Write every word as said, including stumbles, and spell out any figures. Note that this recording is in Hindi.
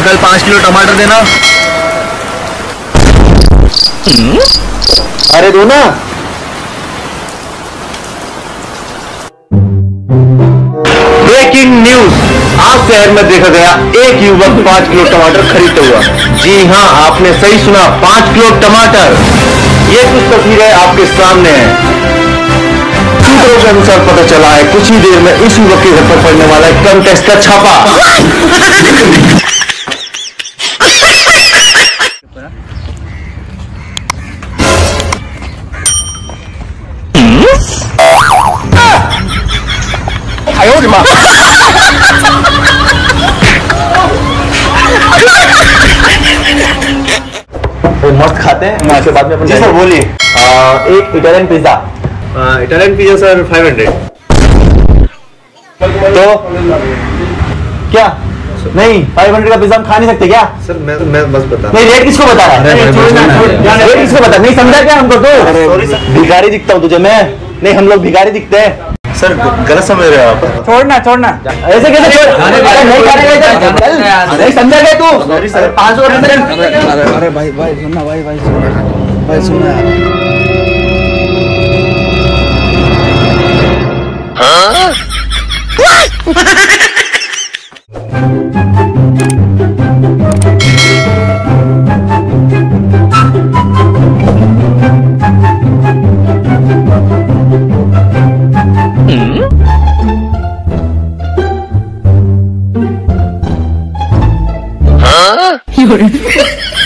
अंकल पाँच किलो टमाटर देना। अरे दो ना। ब्रेकिंग न्यूज, आज शहर में देखा गया एक युवक पाँच किलो टमाटर खरीदता हुआ। जी हाँ, आपने सही सुना, पाँच किलो टमाटर। ये कुछ तस्वीरें आपके सामने हैं। सूत्रों के अनुसार पता चला है कुछ ही देर में इस युवक के घर पर पड़ने वाला है कम टैक्स का छापा। वो मस्त खाते हैं। उसके बाद में अपन जी सर बोलिए, एक Italian pizza. Italian pizza sir पाँच सौ। तो क्या नहीं पाँच सौ का पिज्जा हम खा नहीं सकते क्या सर? मैं मैं बस बता नहीं, रेट किसको बता रहा है? रेट किसको बता नहीं समझा क्या हमको? तो भिखारी दिखता हूँ तुझे मैं? नहीं, हम लोग भिखारी दिखते हैं सर, गलत समझ रहे हो आप। छोड़ना छोड़ना ऐसे कैसे छोड़? अरे नहीं नहीं समझा गया तू? पाँच सौ। अरे भाई भाई सुनना, भाई भाई भाई सुनना You're